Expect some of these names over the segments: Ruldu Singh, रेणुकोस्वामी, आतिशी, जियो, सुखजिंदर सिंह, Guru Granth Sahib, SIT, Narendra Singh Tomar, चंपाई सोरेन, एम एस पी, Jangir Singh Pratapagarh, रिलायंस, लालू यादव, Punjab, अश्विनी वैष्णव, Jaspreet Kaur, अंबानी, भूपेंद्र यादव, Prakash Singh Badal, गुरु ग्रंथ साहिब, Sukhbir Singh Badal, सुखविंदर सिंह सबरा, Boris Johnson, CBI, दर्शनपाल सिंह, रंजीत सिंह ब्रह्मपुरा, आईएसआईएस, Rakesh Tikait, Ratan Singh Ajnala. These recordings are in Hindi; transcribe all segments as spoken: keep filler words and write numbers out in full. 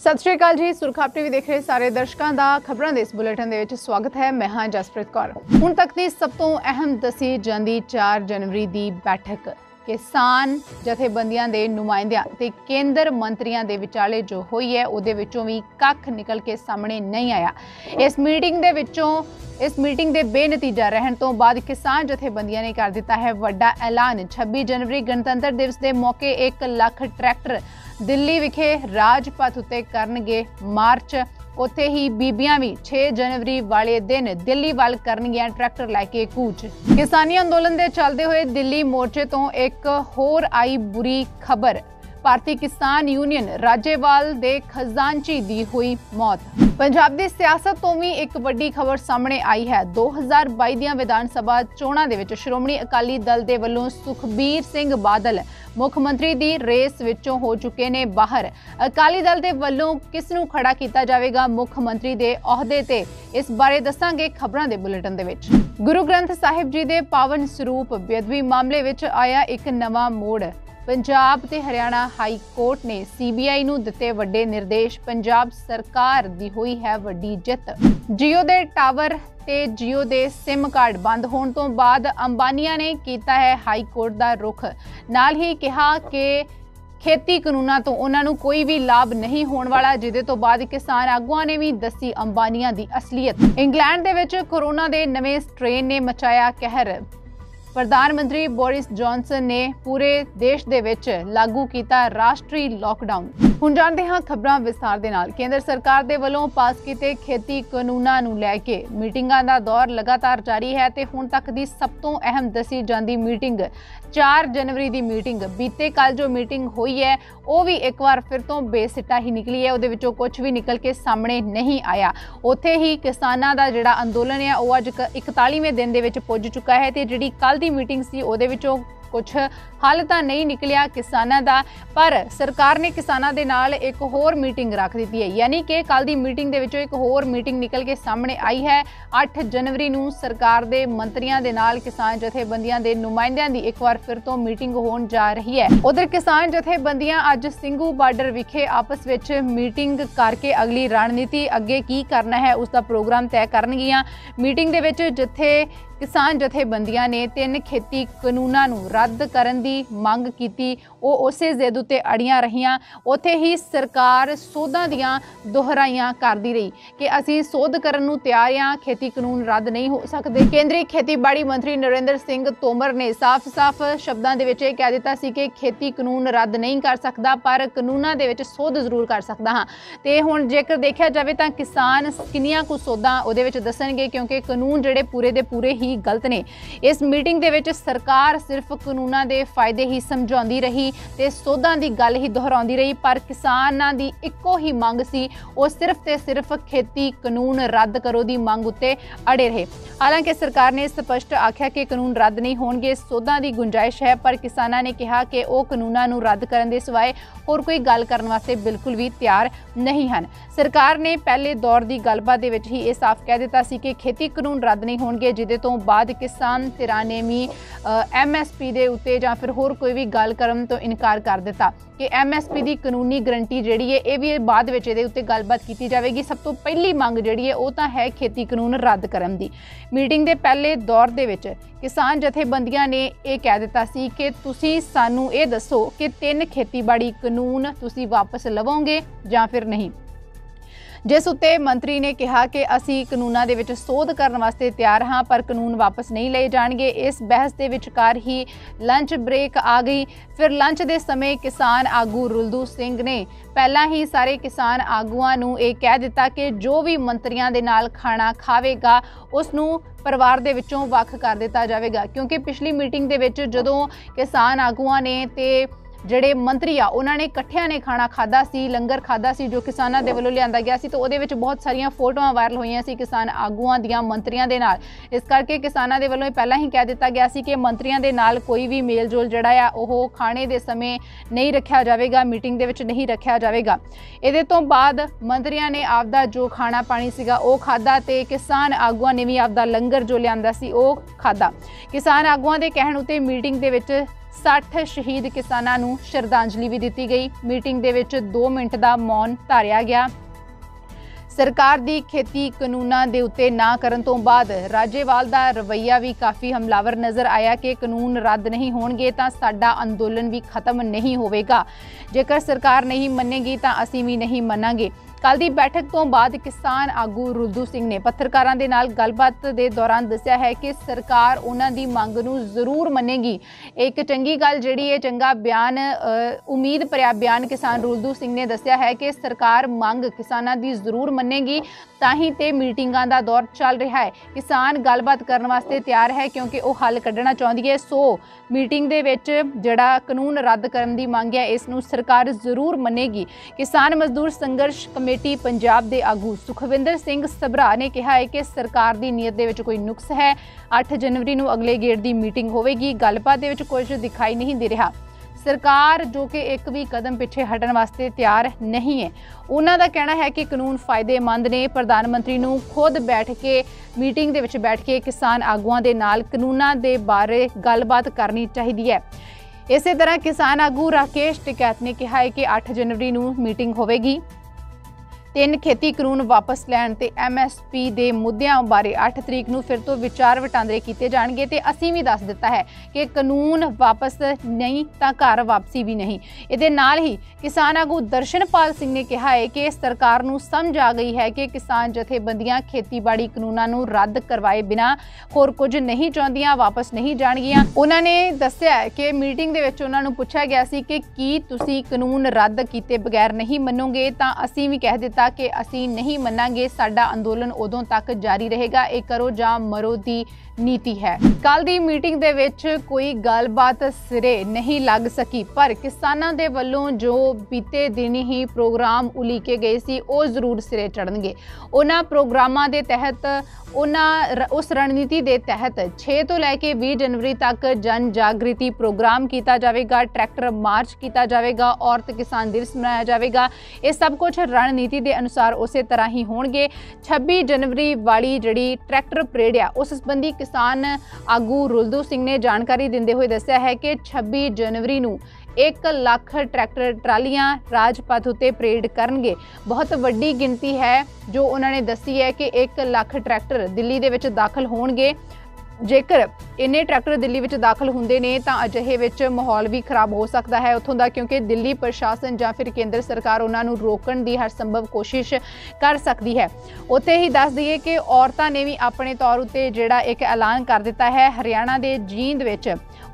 सत श्री अकाल जी, सुरखाब टीवी देख रहे सारे दर्शकों का खबरों के इस बुलेटिन दे विच स्वागत है। मैं हाँ जसप्रीत कौर। हुण तक की सब तो अहम दसी जाती चार जनवरी की बैठक किसान जथेबंदियां दे नुमाइंदियां ते केंद्र मंत्रियों के विचाले जो हुई है उहदे विचों भी कख निकल के सामने नहीं आया। इस मीटिंग दे विचों इस मीटिंग के बेनतीजा रहन तो बाद किसान जथेबंदियां ने कर दिता है वड्डा ऐलान। छब्बी जनवरी गणतंत्र दिवस के मौके एक लाख ट्रैक्टर दिल्ली विखे राजपथ उत्ते करनगे मार्च। उत्थे ही बीबियां भी छे जनवरी वाले दिन दिल्ली वाल करनगियां ट्रैक्टर लैके कूच। किसानी अंदोलन के चलते हुए दिल्ली मोर्चे तो एक होर आई बुरी खबर। भारतीय किसान यूनियन राजेवाल दे खजांची दी हुई मौत। पंजाब की सियासत तो भी एक वड्डी खबर सामने आई है। दो हज़ार बाई दीआं विधान सभा चोणां दे विच श्रोमणी अकाली दल के वलों सुखबीर सिंह बादल मुख्यमंत्री की रेस विचों हो चुके ने बाहर। अकाली दल के वलों किसनूं खड़ा किया जाएगा मुख्यमंत्री के अहदे ते, इस बारे दसांगे खबरां दे बुलेटिन दे विच। गुरु ग्रंथ साहिब जी के पावन सरूप बेदवी मामले विच आया एक नवां मोड़। पंजाब ते हरियाणा हाई कोर्ट ने सीबीआई नूं दिते वड्डे निर्देश। पंजाब सरकार दी हुई है वड्डी जित। जियो दे टावर ते जियो दे सिम कार्ड बंद होने तो बाद अंबानिया ने कीता है हाई कोर्ट दा रुख। नाल ही कहा कि खेती कानूनों तो उन्होंने कोई भी लाभ नहीं होने वाला, जिदे तो बाद किसान आगुआ ने भी दसी अंबानिया की असलीयत। इंग्लैंड दे विच कोरोना के नवे स्ट्रेन ने मचाया कहर। प्रधानमंत्री बोरिस जॉनसन ने पूरे देश दे विच लागू किया राष्ट्रीय लॉकडाउन। हुण जानते हाँ खबरां विस्तार दे नाल। केंद्र सरकार दे वलों पास किए खेती कानूनां नूं लैके मीटिंगां दा दौर लगातार जारी है ते हुण तक दी सब तो अहम दसी जांदी मीटिंग चार जनवरी दी मीटिंग। बीते कल जो मीटिंग हुई है वह भी एक बार फिर तो बेसिटा ही निकली है, उहदे विचों कुछ भी निकल के सामने नहीं आया। उत्थे ही किसानां दा जिहड़ा अंदोलन है वह अज इकतालीवें दिन दे विच पुज चुका है ते जिहड़ी कल दी मीटिंग सी उहदे विचों कुछ हल तो नहीं निकलिया किसानों का, पर सरकार ने किसानों के नाल एक होर मीटिंग रख दी है। यानी कि कल की मीटिंग के एक होर मीटिंग निकल के सामने आई है। अठ जनवरी नूं सरकार दे मंत्रियों के नाल किसान जथेबंदियां दे नुमाइंदियां दी एक बार फिर तो मीटिंग होने जा रही है। उधर किसान जथेबंदियां अज सिंघू बार्डर विखे आपस विच मीटिंग करके अगली रणनीति अगे की करना है उसका प्रोग्राम तय करनगियां। मीटिंग के जिथे किसान जथेबंदियां ने तीन खेती कानूनों नूं रद्द करन दी मांग कीती, वो उसे जिद उत्ते अड़ियां रहियां। उत्थे ही सरकार सोधां दियां दोहराइयां करदी रही कि असीं सोध करन नूं तैयार हां, खेती कानून रद्द नहीं हो सकदे। केंद्रीय खेतीबाड़ी मंत्री नरेंद्र सिंह तोमर ने साफ साफ शब्दां दे विच कह दित्ता सी कि खेती कानून रद्द नहीं कर सकदा, पर कानूनां दे विच सोध जरूर कर सकदा हां। ते हुण जेकर देखिया जावे तां किसान किन्नियां कुछ सोधां उहदे विच दस्सणगे, क्योंकि कानून जिहड़े पूरे दे पूरे ही गलत ने। इस मीटिंग दे विच सरकार सिर्फ कानूनां दे फायदे ही समझाउंदी रही ते सोधां दी गल ही दोहराउंदी रही, पर किसानां दी इक्को ही मंग सी ओह सिर्फ ते सिर्फ खेती कानून रद्द करो दी मंग उत्ते अड़े रहे। हालांकि सरकार ने स्पष्ट आख्या कि कानून रद्द नहीं होणगे, सोधां दी गुंजाइश है, पर किसानां ने कहा कि ओह कानूनां नूं रद्द करन दे सिवाय होर कोई गल करन वास्ते बिल्कुल भी तैयार नहीं हन। सरकार ने पहले दौर दी गलबात दे विच ही इह साफ कह दित्ता सी कि खेती कानून रद्द नहीं होणगे, जिहदे तो बाद किसान तिरानेमी एम एस पी के उत्ते जां फिर होर कोई भी गल करन तो इनकार कर दिता कि एम एस पी की कानूनी गरंटी जिहड़ी है ये भी बाद विच इहदे उत्ते गलबात कीती जाएगी। सब तो पहली मंग जिहड़ी है वो तो है खेती कानून रद्द करन दी। मीटिंग के पहले दौर दे विच किसान जथेबंदियां ने यह कह दिता सी कि तुसीं सानूं ये दसो कि तीन खेतीबाड़ी कानून तुसीं वापस लवोंगे जां फिर नहीं, जिस उत्ते मंत्री ने कहा कि असी कानूनों दे विच सोध करन वास्ते तैयार हाँ, पर कानून वापस नहीं लए जाणगे। इस बहस के विचकार ही लंच ब्रेक आ गई। फिर लंच के समय किसान आगू रुलदू सिंह ने पहला ही सारे किसान आगुआं नूं ये कह दिता कि जो भी मंत्रियों दे नाल खाना खावेगा उसनूं परिवार दे विचों वख कर दिता जाएगा, क्योंकि पिछली मीटिंग दे विच जदों किसान आगुआं ने ते ਜਿਹੜੇ ਮੰਤਰੀ ਆ ਉਹਨਾਂ ਨੇ ਇਕੱਠਿਆਂ ਨੇ ਖਾਣਾ ਖਾਦਾ ਸੀ, ਲੰਗਰ ਖਾਦਾ ਸੀ ਜੋ ਕਿਸਾਨਾਂ ਦੇ ਵੱਲੋਂ ਲਿਆਂਦਾ ਗਿਆ ਸੀ, ਤਾਂ ਉਹਦੇ ਵਿੱਚ ਬਹੁਤ ਸਾਰੀਆਂ ਫੋਟੋਆਂ ਵਾਇਰਲ ਹੋਈਆਂ ਸੀ ਕਿਸਾਨ ਆਗੂਆਂ ਦੀਆਂ ਮੰਤਰੀਆਂ ਦੇ ਨਾਲ। ਇਸ ਕਰਕੇ ਕਿਸਾਨਾਂ ਦੇ ਵੱਲੋਂ ਪਹਿਲਾਂ ਹੀ ਕਹਿ ਦਿੱਤਾ ਗਿਆ ਸੀ ਕਿ ਮੰਤਰੀਆਂ ਦੇ ਨਾਲ ਕੋਈ ਵੀ ਮੇਲ ਜੋਲ ਜਿਹੜਾ ਆ ਉਹ ਖਾਣੇ ਦੇ ਸਮੇਂ ਨਹੀਂ ਰੱਖਿਆ ਜਾਵੇਗਾ, ਮੀਟਿੰਗ ਦੇ ਵਿੱਚ ਨਹੀਂ ਰੱਖਿਆ ਜਾਵੇਗਾ। ਇਹਦੇ ਤੋਂ ਬਾਅਦ ਮੰਤਰੀਆਂ ਨੇ ਆਪਦਾ ਜੋ ਖਾਣਾ ਪਾਣੀ ਸੀਗਾ ਉਹ ਖਾਦਾ ਅਤੇ ਕਿਸਾਨ ਆਗੂਆਂ ਨੇ ਵੀ ਆਪਦਾ ਲੰਗਰ ਜੋ ਲਿਆਂਦਾ ਸੀ ਉਹ ਖਾਦਾ। ਕਿਸਾਨ ਆਗੂਆਂ ਦੇ ਕਹਿਣ ਉੱਤੇ ਮੀਟਿੰਗ ਦੇ ਵਿੱਚ साठ शहीद किसानों नूं श्रद्धांजलि भी दी गई। मीटिंग दे विच दो मिनट का मौन धारिया गया। सरकार दी खेती कानूनां दे उत्ते ना करन तों बाद राजेवाल दा रवैया भी काफ़ी हमलावर नज़र आया कि कानून रद्द नहीं होणगे तां साडा अंदोलन भी खत्म नहीं होवेगा, जेकर सरकार नहीं मन्नेगी तां असीं भी नहीं मनांगे। कल दी बैठक तो बाद किसान आगू रुलदू सिंह ने पत्रकारां दे नाल गलबात दे दौरान दस्सिया है कि सरकार उन्हां दी मंग नूं जरूर मनेगी। एक चंगी गल जिहड़ी है, चंगा बयान, उम्मीद भरिया बयान किसान रुलदू सिंह ने दस्सिया है कि सरकार मंग किसानां दी जरूर मनेगी, ताही ते मीटिंगां दा दौर चल रहा है। किसान गलबात करन वास्ते तैयार है क्योंकि वो हल कढना चाहुंदी है। सो मीटिंग दे विच जिहड़ा कानून रद्द करन दी मंग है, इस नूं सरकार जरूर मनेगी। किसान मजदूर संघर्ष कमेटी पंजाब के आगू सुखविंदर सिंह सबरा ने कहा है कि सरकार की नीयत दे विच कोई नुक्स है। अठ जनवरी को अगले गेड़ की मीटिंग होगी। गलबात दे विच कुछ दिखाई नहीं दे रहा। सरकार जो कि एक भी कदम पिछे हटन वास्ते तैयार नहीं है। उन्हां दा कहना है कि कानून फायदेमंद ने। प्रधानमंत्री नूं खुद बैठ के मीटिंग दे विच बैठ के किसान आगूआं दे नाल कानूनां दे बारे गलबात करनी चाहिदी है। इसे तरह किसान आगू राकेश टिकैत ने कहा है कि अठ जनवरी को मीटिंग होगी। तीन खेती कानून वापस लैण ते एम एस पी के मुद्दों बारे अठ तरीक को फिर तो विचार वटांदरे किए जाएंगे। तो असीं भी दस दिता है कि कानून वापस नहीं तो घर वापसी भी नहीं। इहदे नाल ही किसान आगू दर्शनपाल सिंह ने कहा है कि सरकार नूं समझ आ गई है कि किसान जथेबंदियां खेतीबाड़ी कानूनां नूं रद्द करवाए बिना होर कुछ नहीं चाहुंदियां, वापस नहीं जाणगियां। उन्हां ने दस्सिया कि मीटिंग दे विच उन्हां नूं पुछिया गया सी कि की तुसीं कानून रद्द कीते बगैर नहीं मनोगे, तां असीं भी कह दित्ता कि असीं नहीं मनांगे, साडा अंदोलन उदों तक जारी रहेगा। एक करो जां मरो दी नीति है। कल दी मीटिंग दे विच कोई गलबात सिरे नहीं लग सकी, पर किसानां दे वल्लों जो बीते दिन ही प्रोग्राम उलीके गए सी ओह जरूर सिरे चढ़नगे। उन्हां प्रोग्रामां दे तहत उन्हां उस रणनीति दे तहत छे तो लैके बीस जनवरी तक जन जागृति प्रोग्राम कीता जावेगा, ट्रैक्टर मार्च कीता जावेगा, औरत किसान दिवस मनाया जावेगा। ये सब कुछ रणनीति दे अनुसार उस तरह ही होणगे। छब्बी जनवरी वाली जिहड़ी ट्रैक्टर परेड आ, उस संबंधी किसान आगू रुलदू सिंह ने जानकारी दिंदे हुए दस्सिया है कि छब्बी जनवरी नूं एक लाख ट्रैक्टर ट्रालियां राजपथ उत्ते परेड करनगे। बहुत वड्डी गिनती है जो उन्होंने दसी है कि एक लाख ट्रैक्टर दिल्ली दे विच दाखल होणगे। जेकर इन्ने ट्रैक्टर दिल्ली विच दाखल हुंदे ने तां अजिहे विच माहौल भी खराब हो सकता है उत्थों का, क्योंकि दिल्ली प्रशासन या फिर केंद्र सरकार उन्हां नूं रोकण की हर संभव कोशिश कर सकती है। उत्थे ही दस दईए कि औरतां ने भी अपने तौर उत्ते जिहड़ा एक ऐलान कर दिता है। हरियाणा के जींद विच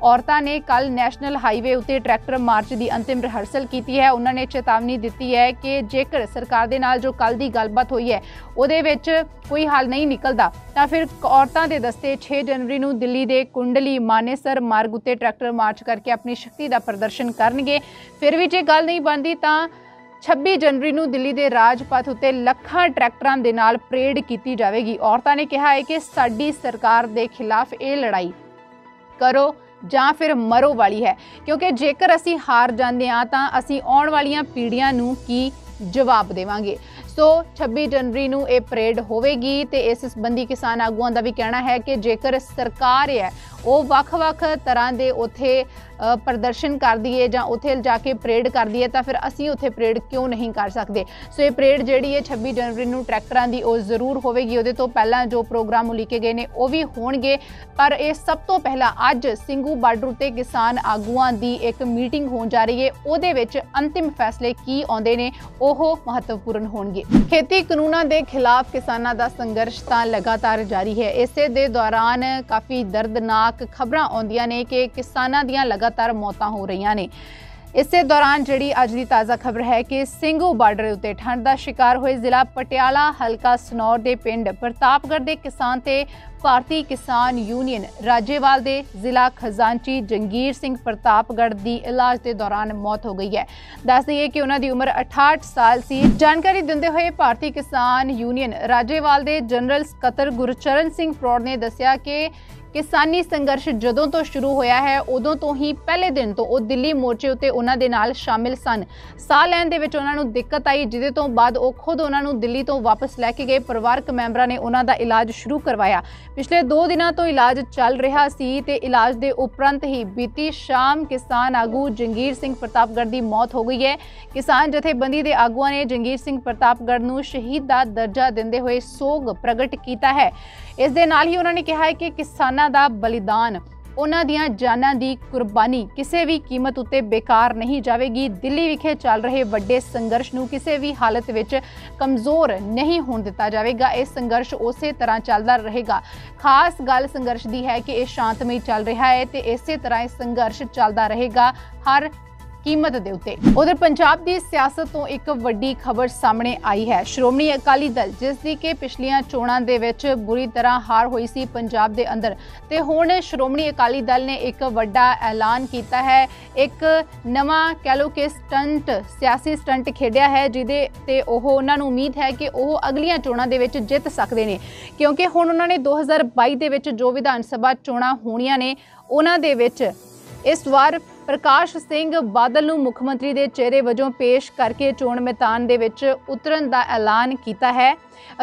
औरतां ने कल नैशनल हाईवे उत्ते ट्रैक्टर मार्च की अंतिम रिहर्सल की है। उन्होंने चेतावनी दी है कि जेकर सरकार दे नाल जो कल की गलबात हुई है उहदे विच कोई हल नहीं निकलदा तां फिर औरतां दे दस्ते छे जनवरी को दिल्ली के कुंडली मानेसर मार्ग उत्ते ट्रैक्टर मार्च करके अपनी शक्ति का प्रदर्शन करनगे। फिर भी जो गल नहीं बनती तो छब्बी जनवरी को दिल्ली के राजपथ उत्ते लखा ट्रैक्टरां दे नाल परेड की जाएगी। औरतां ने कहा है कि साडी सरकार के खिलाफ ये लड़ाई करो जां फिर मरो वाली है, क्योंकि जेकर असी हार जाते हैं तो असी आने वाली पीढ़ियां नूं की जवाब देवांगे। सो छब्बी जनवरी को यह परेड होगी। तो इस संबंधी किसान आगुआं का भी कहना है कि जेकर सरकार है वो वख-वख तरह के उत्थे प्रदर्शन करदी है जां उत्थे जाके परेड करदी है तो फिर असीं उत्थे परेड क्यों नहीं कर सकते। सो ये परेड जिहड़ी है छब्बी जनवरी को ट्रैक्टरां दी वो जरूर होगी। उहदे तो पहला जो प्रोग्राम उलीके गए ने वो भी होणगे, पर ये सब तो पहला अज सिंघू बार्डर उत्ते किसान आगुआं की एक मीटिंग होण जा रही है। उहदे विच अंतिम फैसले की आउंदे ने ओह महत्वपूर्ण होणगे। खेती कानूनां दे खिलाफ किसानां दा संघर्ष तां लगातार जारी है। इसे दे दौरान काफ़ी दर्दनाक खबरां आउंदियां ने कि किसानां दीयां लगातार मौतां हो रहीआं ने। इसे दौरान जिहड़ी अज दी ताज़ा खबर है कि सिंघू बार्डर उत्ते ठंड का शिकार होए जिला पटियाला हलका सनौर के पिंड प्रतापगढ़ के किसान ते भारतीय किसान यूनियन राजेवाल के जिला खजांची जंगीर सिंह प्रतापगढ़ की इलाज के दौरान मौत हो गई है। दस दईए कि उन्होंने उम्र अठाठ साल सी। जानकारी देंदे हुए भारतीय किसान यूनियन राजेवाल के जनरल सकत्तर गुरचरण सिंह प्रौड़ ने दस्सिया कि किसानी संघर्ष जदों तो शुरू होया है उदों तो ही पहले दिन तो वह दिल्ली मोर्चे उत्ते उन्हां दे नाल शामिल सन। साह लैण दे विच उन्हां नूं दिक्कत आई, जिहदे तो बाद वह खुद उन्हां नूं दिल्ली तो वापस लैके गए। परिवारक मैंबरां ने उन्हां दा इलाज शुरू करवाया। पिछले दो दिनां तो इलाज चल रहा सी ते इलाज दे उपरंत ही बीती शाम किसान आगू जंगीर सिंह प्रतापगढ़ दी मौत हो गई है। किसान जथेबंदी दे आगूआं ने जंगीर सिंह प्रतापगढ़ नूं शहीद दा दर्जा दिंदे होए सोग प्रगट कीता है। इस दे नाल ही उन्हां ने कहा है कि किसान दा बलिदान उन्हां दियां जानां दी कुर्बानी किसी भी कीमत उत्ते बेकार नहीं जाएगी। दिल्ली विखे चल रहे वड्डे संघर्ष नूं किसी भी हालत विच कमज़ोर नहीं होण दिता जाएगा। यह संघर्ष उस तरह चलता रहेगा। खास गल संघर्ष की है कि यह शांतमई चल रहा है तो इस तरह संघर्ष चलता रहेगा हर कीमत दे उत्ते। उधर पंजाब की सियासत तो एक वड्डी खबर सामने आई है। श्रोमणी अकाली दल जिस दी के पिछलियां चोणां दे विच बुरी तरह हार हुई सी पंजाब दे अंदर, ते हुण श्रोमणी अकाली दल ने एक वड्डा ऐलान कीता है। एक नवा कह लो कि स्टंट सियासी स्टंट खेडिया है, जिहदे ते ओह उन्हां नूं उम्मीद है कि ओह अगलियां चोणां दे विच जित सकदे ने, क्योंकि हुण उन्हां ने दो हज़ार बाई दे विच जो विधान सभा चोणां होणियां ने उन्हां दे विच इस वार प्रकाश सिंह बादल नूं मुख्यमंत्री दे चेहरे वजों पेश करके चोण मैदान दे विच उतरन दा ऐलान कीता है।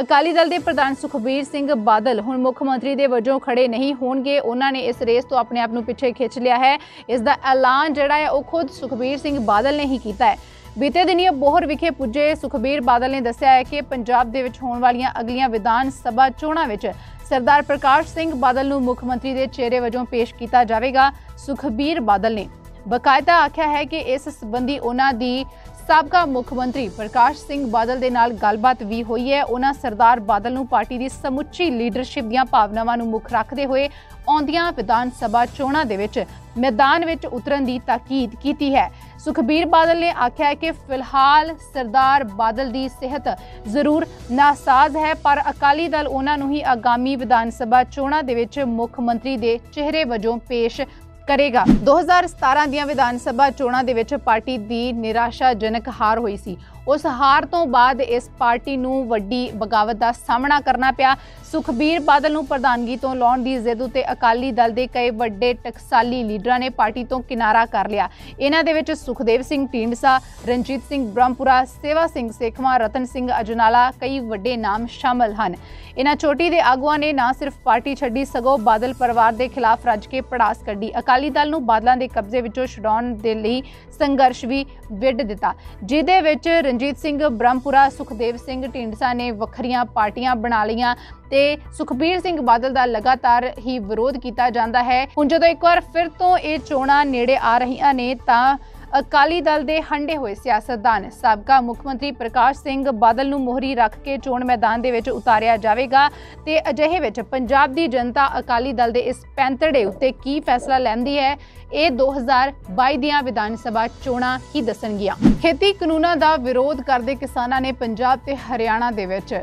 अकाली दल के प्रधान सुखबीर सिंह बादल हुण मुख्यमंत्री दे वजों खड़े नहीं होणगे। उन्हां ने इस रेस तो अपने आप नूं पिछे खिंच लिया है। इस दा ऐलान जिहड़ा है वह खुद सुखबीर सिंह बादल ने ही कीता है। बीते दिनी बोहर विखे पुजे सुखबीर बादल ने दस्सिया है कि पंजाब दे विच होण वालियां अगलियां विधान सभा चोणां विच सरदार प्रकाश सिंह बादल नूं मुख्यमंत्री दे चेहरे वजों पेश कीता जाएगा। सुखबीर बादल ने बकायदा आख्या है कि इस संबंधी उन्हां दी साबका मुख्यमंत्री प्रकाश सिंह बादल दे नाल गलबात भी हुई है। उन्हां सरदार बादल नूं पार्टी दी समुची लीडरशिप दीआं भावनावां नूं मुख रखदे होए आउंदियां विधान सभा चोणां दे विच मैदान विच उतरन दी ताकीद कीती है। सुखबीर बादल ने आख्या है कि फिलहाल सरदार बादल दी सेहत जरूर नासाज है, पर अकाली दल उन्हां नूं ही आगामी विधान सभा चोणां दे विच मुख्यमंत्री दे चेहरे वजों पेश करेगा। दो हज़ार सतारां दियां विधान सभा चोणां दे विच पार्टी दी निराशाजनक हार हुई सी। उस हार तो बाद इस पार्टी नूं वड्डी बगावत दा सामना करना पिया। सुखबीर बादल नूं प्रधानगी तो लाउण दी जिद उत्ते अकाली दल दे कई वड्डे टकसाली लीडरां ने पार्टी तो किनारा कर लिया। इन्हां दे विच सुखदेव सिंह टींडसा, रंजीत सिंह ब्रह्मपुरा, सेवा सिंह सेखवा, रतन सिंह अजनाला कई वड्डे नाम शामिल हन। इन्हां चोटी दे आगूआं ने ना सिर्फ पार्टी छड्डी सगों बादल परिवार के खिलाफ रज के पड़ास कड्ढी। अकाली दल नूं बादलां दे कब्जे विचों छुड़ाउण दे लई संघर्श भी विड दिता, जिहदे विच रंजीत सिंह ब्रह्मपुरा, सुखदेव सिंह ढींडसा ने वखरियां पार्टियां बना लिया ते सुखबीर सिंह बादल का लगातार ही विरोध किया जाता है। हुण जदों एक बार फिर तो ये चोणां नेड़े आ रहियां ने तां अकाली दल के हंडे हुए सियासतदान साबका मुख्यमंत्री प्रकाश सिंह बादल नूं मोहरी रख के चोण मैदान दे विच उतारिया जाएगा। तो अजिहे विच पंजाब की जनता अकाली दल के इस पैंतड़े उत्ते की फैसला लैंदी है, ये दो हज़ार बाई दीआं विधान सभा चोणां ही दसणगियां। खेती कानूनां दा विरोध करदे किसानां ने पंजाब ते हरियाणा दे विच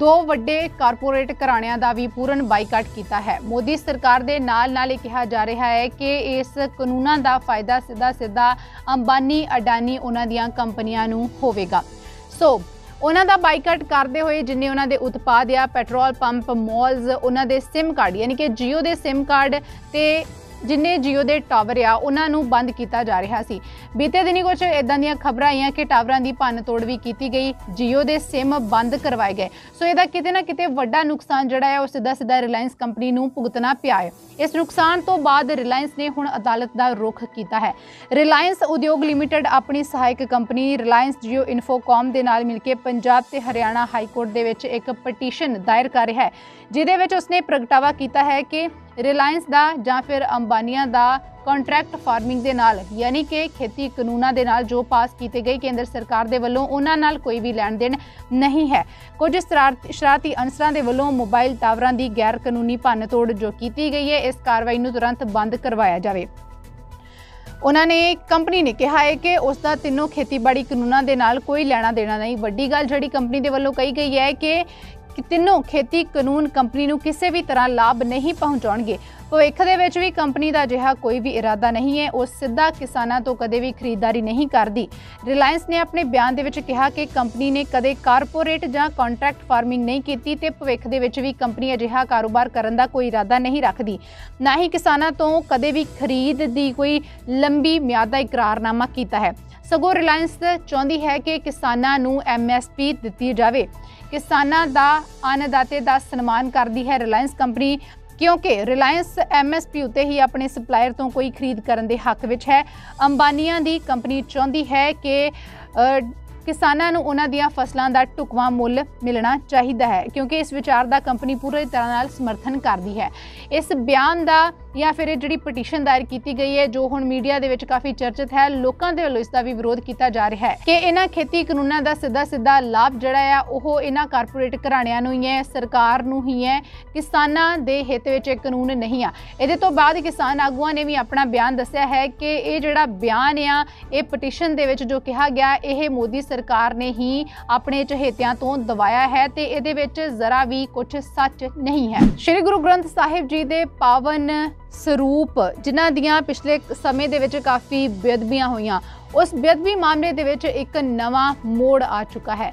दो वड्डे कारपोरेट घराणियां का भी पूर्ण बाईकाट किया है। मोदी सरकार के नाल नाल कहा जा रहा है कि इस कानूनों का फायदा सीधा सीधा अंबानी अडानी उन्हां दियां कंपनियां नूं होवेगा। सो उन्हां दा बाईकाट करते हुए जिन्ने उन्हां दे उत्पाद या पेट्रोल पंप, मॉल्स, उन्हां दे सिम कार्ड यानी कि जियो के सिम कार्ड ते जिन्ने जियो के टावर आ उन्होंने बंद किया जा रहा सी। बीते दिनी कुछ इदा दीआं खबरां आईआं कि टावरां की भन्न तोड़ भी की गई, जियो के सिम बंद करवाए गए। सो यदा किते ना किते वड्डा नुकसान जिहड़ा है वह सीधा सीधा रिलायंस कंपनी नूं भुगतना पिया है। इस नुकसान तो बाद रिलायंस ने हुण अदालत का रुख किया है। रिलायंस उद्योग लिमिटेड अपनी सहायक कंपनी रिलायंस जियो इन्फोकॉम के नाल मिलकर पंजाब ते हरियाणा हाईकोर्ट दे विच एक पटीशन दायर कर रहा है, जिहदे विच उसने प्रगटावा किया है कि रिलायंस का या फिर अंबानिया का कॉन्ट्रैक्ट फार्मिंग के नाल यानी कि खेती कानूनों के नाल जो पास किए गए केंद्र सरकार के वलों उन्हां नाल कोई भी लैण देन नहीं है। कुछ शरारती शरारती अंसरां के वलों मोबाइल टावरां की गैर कानूनी भन्न तोड़ जो की गई है, इस कार्रवाई नूं तुरंत बंद करवाया जाए। उन्होंने कंपनी ने कहा है कि उसका तीनों खेतीबाड़ी कानूनों के नाल कोई लैणा देना नहीं। वड्डी गल जिहड़ी कंपनी के वलों कही गई है कि तीनों खेती कानून कंपनी को किसी भी तरह लाभ नहीं पहुँचाएंगे। ਭਵਿੱਖ ਦੇ ਵਿੱਚ ਵੀ ਕੰਪਨੀ ਦਾ ਅਜਿਹਾ ਕੋਈ ਵੀ ਇਰਾਦਾ ਨਹੀਂ ਹੈ। ਉਹ ਸਿੱਧਾ ਕਿਸਾਨਾਂ ਤੋਂ ਕਦੇ ਵੀ ਖਰੀਦਦਾਰੀ ਨਹੀਂ ਕਰਦੀ। ਰਿਲਾਇੰਸ ਨੇ ਆਪਣੇ ਬਿਆਨ ਦੇ ਵਿੱਚ ਕਿਹਾ ਕਿ ਕੰਪਨੀ ਨੇ ਕਦੇ ਕਾਰਪੋਰੇਟ ਜਾਂ ਕੰਟਰੈਕਟ ਫਾਰਮਿੰਗ ਨਹੀਂ ਕੀਤੀ ਤੇ ਭਵਿੱਖ ਦੇ ਵਿੱਚ ਵੀ ਕੰਪਨੀ ਅਜਿਹਾ ਕਾਰੋਬਾਰ ਕਰਨ ਦਾ ਕੋਈ ਇਰਾਦਾ ਨਹੀਂ ਰੱਖਦੀ। ਨਾ ਹੀ ਕਿਸਾਨਾਂ ਤੋਂ ਕਦੇ ਵੀ ਖਰੀਦ ਦੀ ਕੋਈ ਲੰਬੀ ਮਿਆਦ ਦਾ ਇਕਰਾਰਨਾਮਾ ਕੀਤਾ ਹੈ। ਸਗੋਂ ਰਿਲਾਇੰਸ ਚਾਹੁੰਦੀ ਹੈ ਕਿ ਕਿਸਾਨਾਂ ਨੂੰ ਐਮ ਐਸ ਪੀ ਦਿੱਤੀ ਜਾਵੇ। ਕਿਸਾਨਾਂ ਦਾ ਅੰਨਦਾਤੇ ਦਾ ਸਨਮਾਨ ਕਰਦੀ ਹੈ ਰਿਲਾਇੰਸ ਕੰਪਨੀ, क्योंकि रिलायंस एम एस पी उत्ते ही अपने सप्लायर तो कोई खरीद करने के हक में है। अंबानिया की कंपनी चाहती है कि किसानों को उन्होंने दी फसलों का ढुकवा मुल मिलना चाहिए है, क्योंकि इस विचार का कंपनी पूरी तरह समर्थन करती है। इस बयान का या फिर जी पटिशन दायर की गई है जो हूँ मीडिया के काफ़ी चर्चित है, लोगों के वालों इसका भी विरोध किया जा रहा है कि इन्ह खेती कानूनों का सीधा सीधा लाभ जोड़ा है वह इन्ह कारपोरेट घराणिया ही है, सरकार नू ही है, किसानों के हित में कानून नहीं आ। ये तो बाद किसान आगुआ ने भी अपना बयान दसिया है कि ये जोड़ा बयान आ ये पटिशन दे विच जो कहा गया ये मोदी सरकार ने ही अपने चहेतियां तो दवाया है तो ये जरा भी कुछ सच नहीं है। श्री गुरु ग्रंथ साहिब जी के पावन स्वरूप जिन्हां दियां पिछले समय दे विच काफ़ी बेअदबियां होईयां, उस बेअदबी मामले दे विच एक नवां मोड़ आ चुका है,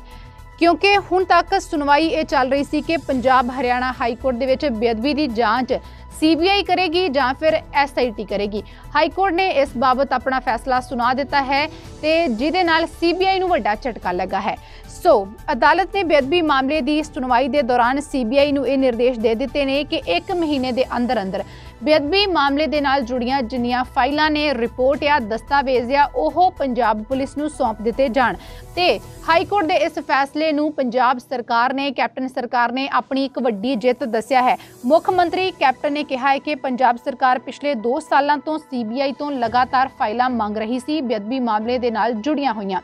क्योंकि हुण तक सुनवाई ये चल रही सी कि पंजाब हरियाणा हाई कोर्ट दे विच बेअदबी दी जांच सी बी आई करेगी या फिर एस आई टी करेगी। हाई कोर्ट ने इस बाबत अपना फैसला सुना दिता है तो जिदे नाल सी बी आई नूं वड्डा झटका लगा है। सो अदालत ने बेअदबी मामले की सुनवाई के दौरान सी बी आई नूं ये निर्देश दे दिते ने कि एक महीने के अंदर अंदर बेअदबी मामले के नाल जुड़िया जिन्नियां फाइलों ने रिपोर्ट या दस्तावेज या ओह पंजाब पुलिस नूं सौंप दिते जाण। ते हाई कोर्ट के इस फैसले नूं पंजाब सरकार ने कैप्टन सरकार ने अपनी एक वड्डी जित दस्या है। मुख्य मंत्री कैप्टन ने कहा है कि पंजाब सरकार पिछले दो सालों तो सी बी आई तो लगातार फाइलों मंग रही सी बेअदबी मामले के नाल जुड़िया हुई,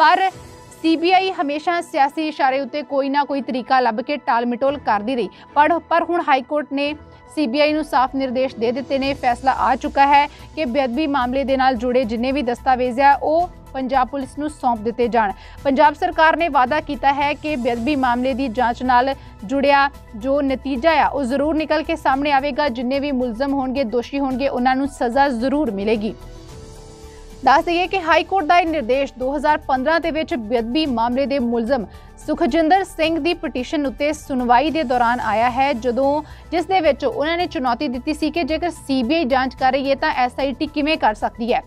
पर सी बी आई हमेशा सियासी इशारे उत्ते कोई ना कोई तरीका लभ के टाल मटोल करती रही। पर पर हुण हाई कोर्ट ने सी बी आई नूं साफ निर्देश दे दिते ने, फैसला आ चुका है कि बेअदबी मामले दे नाल जुड़े जिन्ने भी दस्तावेज है वो पंजाब पुलिस नूं सौंप दिते जाण। पंजाब सरकार ने वादा किया है कि बेअदबी मामले की जांच नाल जुड़िया जो नतीजा आ वो जरूर निकल के सामने आएगा। जिन्ने भी मुलजम होणगे दोषी होणगे उन्हां नूं सज़ा जरूर मिलेगी। दस दईए कि हाई कोर्ट का यह निर्देश दो हज़ार पंद्रह के बेअदबी मामले के मुलजम सुखजिंदर सिंह की पटिशन उत्ते सुनवाई के दौरान आया है, जदों जिस दे विच उन्होंने चुनौती दी सी कि जेकर सी बी आई जांच कर रही है तो एस आई टी किवें कर सकती है।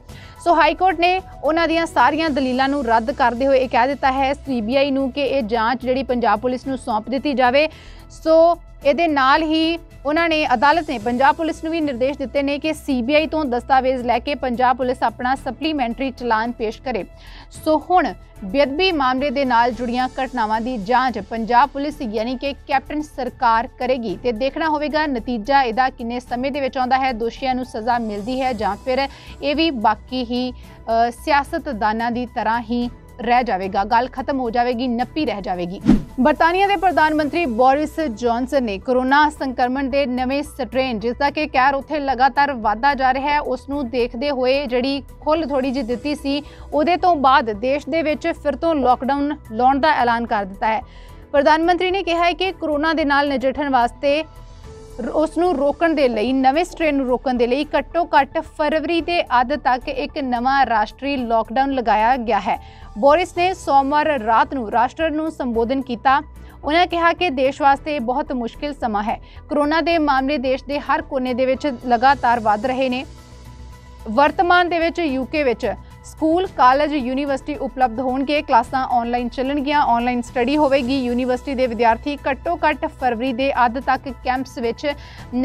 सो हाई कोर्ट ने उन्हां दियां सारियां दलीलां नूं रद्द करते हुए कह दिता है सी बी आई नूं कि यह जांच जिहड़ी पंजाब पुलिस नूं सौंप दिती जाए। सो ਇਹਦੇ ਨਾਲ ਹੀ ਉਹਨਾਂ ਨੇ ਅਦਾਲਤ ਨੇ पंजाब पुलिस ਨੂੰ ਵੀ ਨਿਰਦੇਸ਼ ਦਿੱਤੇ ਨੇ ਕਿ सी बी आई ਤੋਂ ਦਸਤਾਵੇਜ਼ ਲੈ ਕੇ पंजाब पुलिस अपना सप्लीमेंटरी ਚਲਾਨ ਪੇਸ਼ ਕਰੇ। ਸੋ ਹੁਣ ਬੇਅਦਬੀ ਮਾਮਲੇ ਦੇ ਨਾਲ ਜੁੜੀਆਂ ਘਟਨਾਵਾਂ ਦੀ ਜਾਂਚ पंजाब पुलिस ਯਾਨੀ ਕਿ ਕੈਪਟਨ ਸਰਕਾਰ ਕਰੇਗੀ ਤੇ ਦੇਖਣਾ ਹੋਵੇਗਾ ਨਤੀਜਾ ਇਹਦਾ ਕਿੰਨੇ ਸਮੇਂ ਦੇ ਵਿੱਚ ਆਉਂਦਾ ਹੈ, ਦੋਸ਼ੀਆਂ ਨੂੰ ਸਜ਼ਾ ਮਿਲਦੀ ਹੈ ਜਾਂ ਫਿਰ ਇਹ ਵੀ ਬਾਕੀ ਹੀ ਸਿਆਸਤਦਾਨਾਂ ਦੀ ਤਰ੍ਹਾਂ ਹੀ रह जाएगा, गल खत्म हो जाएगी, नप्पी रह जाएगी। बरतानिया के प्रधानमंत्री बोरिस जॉनसन ने कोरोना संक्रमण के नवे स्ट्रेन जिसका कि कहर उत्थे लगातार वाधा जा रहा है उसनूं देखते हुए जिहड़ी खुल थोड़ी जी दिती सी उहदे तो बाद देश दे विच फिर तो लॉकडाउन लाउण दा ऐलान कर दिता है। प्रधानमंत्री ने कहा है कि कोरोना दे नाल नजिठण वास्ते उसनूं रोकण दे लई नवे स्ट्रेन नूं रोकण दे लई घट्टो घट्ट फरवरी के अद तक एक नवा राष्ट्रीय लॉकडाउन लगाया गया है। बोरिस ने सोमवार रात नूं राष्ट्र नूं संबोधन किया। उन्होंने कहा कि देश वास्ते बहुत मुश्किल समा है। कोरोना के मामले देश के हर कोने दे विच लगातार वध रहे ने। वर्तमान दे विच यूके विच स्कूल कालेज यूनीवर्सिटी उपलब्ध होणगे, क्लासां ऑनलाइन चलणगीआं, ऑनलाइन स्टडी होवेगी। यूनीवर्सिटी के विद्यार्थी घट्टो घट्ट फरवरी के अद तक कैंप्स विच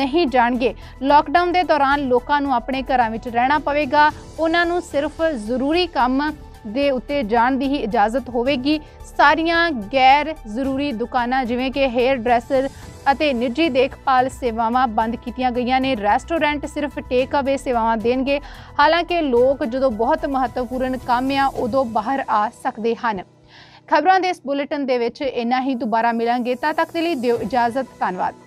नहीं जाणगे। लॉकडाउन के दौरान लोकां नूं अपने घरां विच रहना पवेगा, उन्हां नूं सिर्फ जरूरी काम दे उत्ते जाण दी ही इजाज़त होवेगी। सारियां गैर जरूरी दुकानां जिवें कि हेयर ड्रैसर ਅਤੇ ਨਿੱਜੀ ਦੇਖਭਾਲ ਸੇਵਾਵਾਂ ਬੰਦ ਕੀਤੀਆਂ ਗਈਆਂ ਨੇ। ਰੈਸਟੋਰੈਂਟ ਸਿਰਫ ਟੇਕ ਅਵੇ ਸੇਵਾਵਾਂ ਦੇਣਗੇ, ਹਾਲਾਂਕਿ ਲੋਕ ਜਦੋਂ ਬਹੁਤ ਮਹੱਤਵਪੂਰਨ ਕੰਮ ਆ ਉਦੋਂ ਬਾਹਰ ਆ ਸਕਦੇ ਹਨ। ਖਬਰਾਂ ਦੇ ਇਸ ਬੁਲੇਟਿਨ ਦੇ ਵਿੱਚ ਇੰਨਾ ਹੀ, ਦੁਬਾਰਾ ਮਿਲਾਂਗੇ, ਤਦ ਤੱਕ ਦੇ ਲਈ ਦਿਓ ਇਜਾਜ਼ਤ, ਧੰਨਵਾਦ।